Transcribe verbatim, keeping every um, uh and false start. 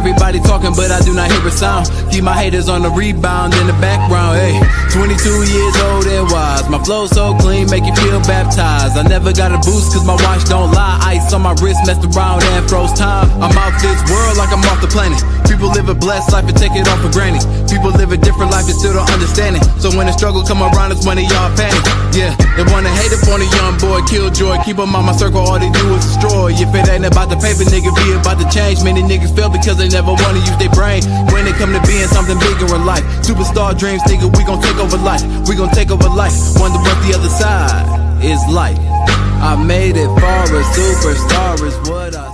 Everybody talking, but I do not hear a sound. Keep my haters on the rebound in the background, hey. twenty-two years old and wise. My flow so clean, make you feel baptized. I never got a boost, cause my watch don't lie. Ice on my wrist, messed around and froze time. I'm off this world like I'm off the planet. People live a blessed life and take it all for granted. People live a different life and still don't understand it. So when the struggle come around, it's when they all panic. Yeah, they wanna hate up on a young boy, killjoy. Keep them on my circle, all they do is destroy. If it ain't about the paper, nigga, be about the change. Many niggas fail because they never wanna use their brain. When it come to being something bigger in life, superstar dreams, nigga, we gon' take over life. We gon' take over life. Wonder what the other side is like. I made it far, a superstar is what I